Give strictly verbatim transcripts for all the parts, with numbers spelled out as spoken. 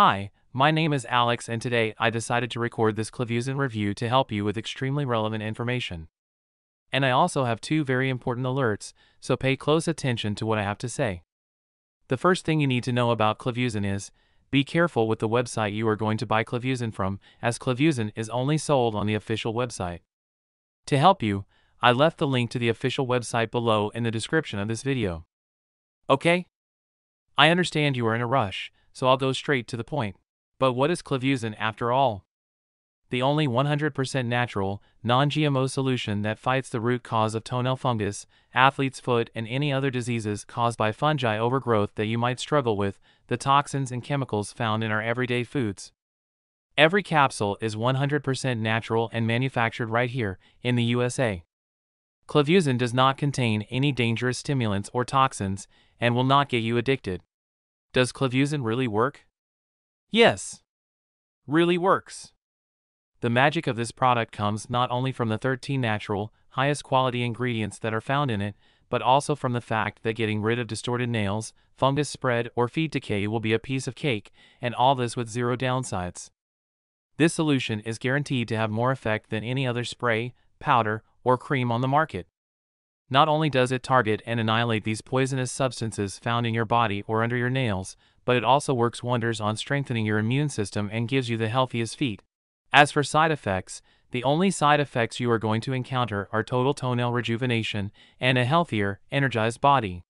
Hi, my name is Alex and today I decided to record this Clavusin review to help you with extremely relevant information. And I also have two very important alerts, so pay close attention to what I have to say. The first thing you need to know about Clavusin is, be careful with the website you are going to buy Clavusin from, as Clavusin is only sold on the official website. To help you, I left the link to the official website below in the description of this video. Okay? I understand you are in a rush, so I'll go straight to the point. But what is Clavusin after all? The only one hundred percent natural, non G M O solution that fights the root cause of toenail fungus, athlete's foot and any other diseases caused by fungi overgrowth that you might struggle with, the toxins and chemicals found in our everyday foods. Every capsule is one hundred percent natural and manufactured right here, in the U S A. Clavusin does not contain any dangerous stimulants or toxins, and will not get you addicted. Does Clavusin really work? Yes. Really works. The magic of this product comes not only from the thirteen natural, highest quality ingredients that are found in it, but also from the fact that getting rid of distorted nails, fungus spread or feed decay will be a piece of cake, and all this with zero downsides. This solution is guaranteed to have more effect than any other spray, powder, or cream on the market. Not only does it target and annihilate these poisonous substances found in your body or under your nails, but it also works wonders on strengthening your immune system and gives you the healthiest feet. As for side effects, the only side effects you are going to encounter are total toenail rejuvenation and a healthier, energized body.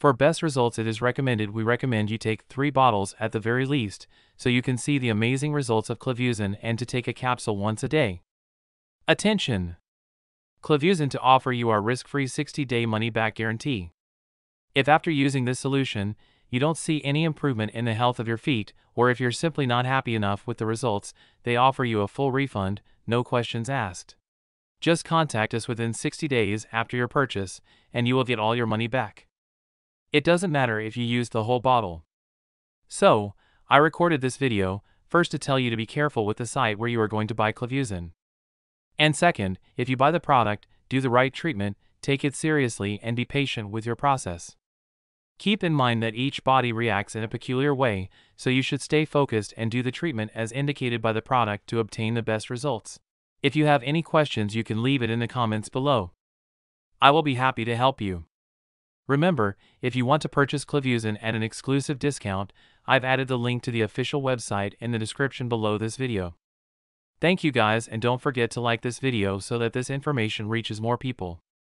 For best results, it is recommended we recommend you take three bottles at the very least, so you can see the amazing results of Clavusin and to take a capsule once a day. Attention! Clavusin to offer you our risk-free sixty day money-back guarantee. If after using this solution, you don't see any improvement in the health of your feet, or if you're simply not happy enough with the results, they offer you a full refund, no questions asked. Just contact us within sixty days after your purchase, and you will get all your money back. It doesn't matter if you use the whole bottle. So, I recorded this video, first to tell you to be careful with the site where you are going to buy Clavusin. And second, if you buy the product, do the right treatment, take it seriously and be patient with your process. Keep in mind that each body reacts in a peculiar way, so you should stay focused and do the treatment as indicated by the product to obtain the best results. If you have any questions, you can leave it in the comments below. I will be happy to help you. Remember, if you want to purchase Clavusin at an exclusive discount, I've added the link to the official website in the description below this video. Thank you guys, and don't forget to like this video so that this information reaches more people.